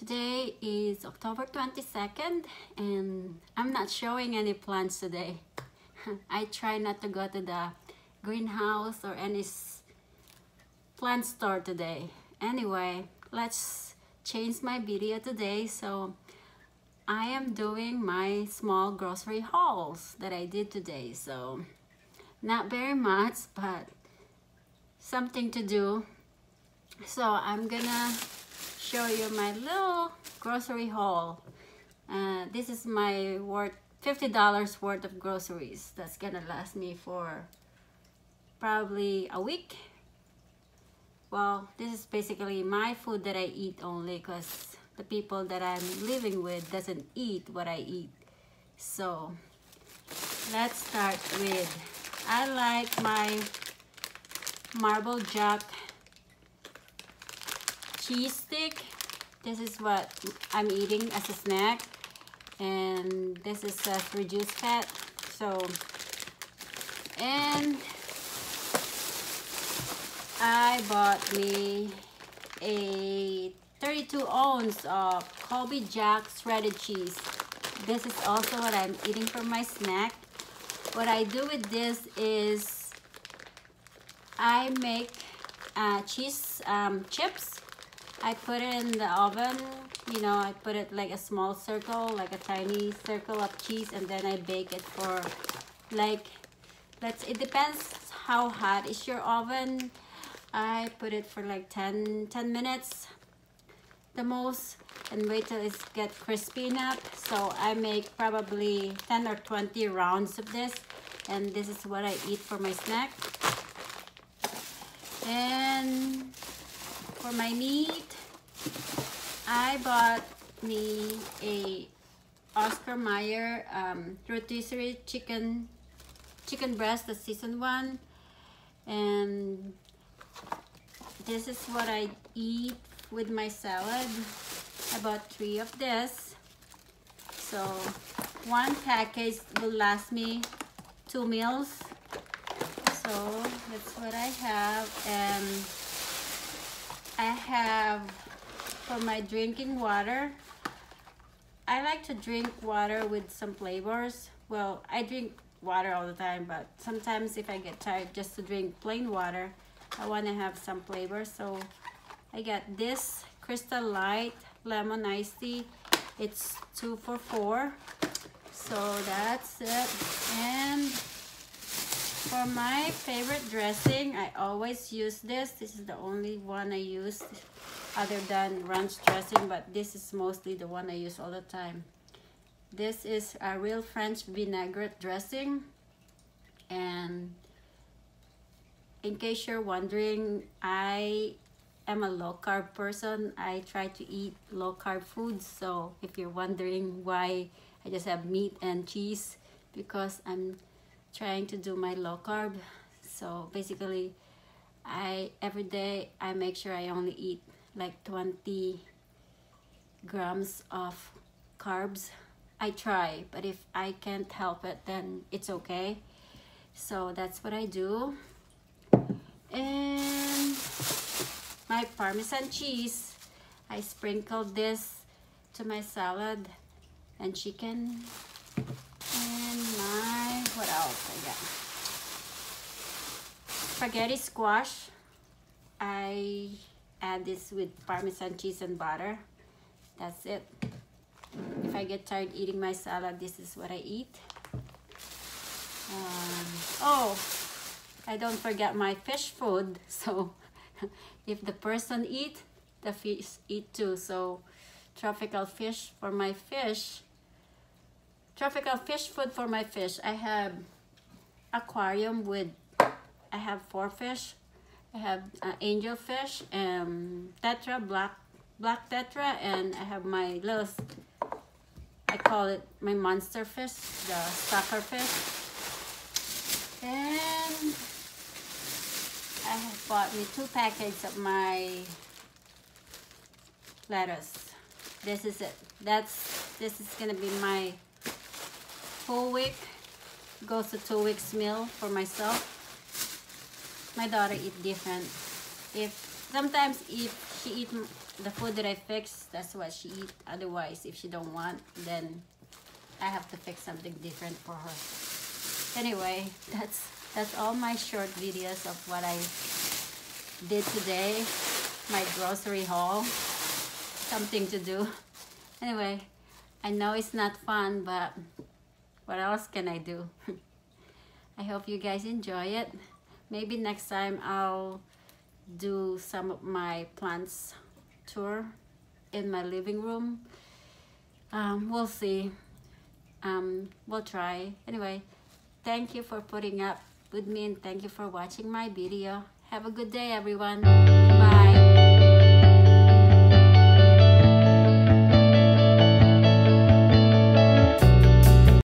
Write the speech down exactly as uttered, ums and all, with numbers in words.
Today is October twenty-second and I'm not showing any plants today. I try not to go to the greenhouse or any plant store today. Anyway, let's change my video today. So I am doing my small grocery hauls that I did today. So not very much, but something to do. So I'm gonna show you my little grocery haul. Uh, this is my worth fifty dollars worth of groceries that's gonna last me for probably a week. Well, this is basically my food that I eat only, because the people that I'm living with doesn't eat what I eat. So let's start with, I like my Marble Jack cheese stick. This is what I'm eating as a snack, and this is uh, reduced fat. So, and I bought me a thirty-two ounce of Colby Jack shredded cheese. This is also what I'm eating for my snack. What I do with this is I make uh, cheese um, chips. I put it in the oven, you know, I put it like a small circle, like a tiny circle of cheese, and then I bake it for like, let's, it depends how hot is your oven. I put it for like ten minutes, the most, and wait till it gets crispy enough. So I make probably ten or twenty rounds of this, and this is what I eat for my snack. And for my meat, I bought me a Oscar Mayer um, rotisserie chicken chicken breast, the seasoned one, and this is what I eat with my salad. I bought three of this, so one package will last me two meals. So that's what I have. And I have for my drinking water, I like to drink water with some flavors. Well, I drink water all the time, but sometimes if I get tired just to drink plain water, I want to have some flavor. So I got this Crystal Light lemon iced tea. It's two for four. So that's it. And for my favorite dressing, I always use this. This is the only one I use other than ranch dressing, but this is mostly the one I use all the time. This is a real French vinaigrette dressing. And in case you're wondering, I am a low-carb person. I try to eat low-carb foods. So if you're wondering why I just have meat and cheese, because I'm trying to do my low carb. So basically, I every day I make sure I only eat like twenty grams of carbs. I try, but if I can't help it, then it's okay. So that's what I do. And my Parmesan cheese, I sprinkled this to my salad and chicken. And my, what else I got? Spaghetti squash. I add this with Parmesan cheese and butter. That's it. If I get tired eating my salad, this is what I eat. Um, oh, I don't forget my fish food. So if the person eat, the fish eat too. So tropical fish for my fish. Tropical fish food for my fish. I have aquarium with, I have four fish. I have uh, angel fish and tetra, black black tetra, and I have my little, I call it my monster fish, the sucker fish. And I have bought me two packets of my lettuce. This is it. That's, this is gonna be my whole week, goes to two weeks meal for myself. My daughter eat different. If sometimes if she eat the food that I fix, that's what she eat. Otherwise, if she don't want, then I have to fix something different for her. Anyway, that's that's all my short videos of what I did today. My grocery haul, something to do. Anyway, I know it's not fun, but what else can I do? I hope you guys enjoy it. Maybe next time I'll do some of my plants tour in my living room. Um, we'll see. Um, we'll try. Anyway, thank you for putting up with me and thank you for watching my video. Have a good day, everyone. Bye.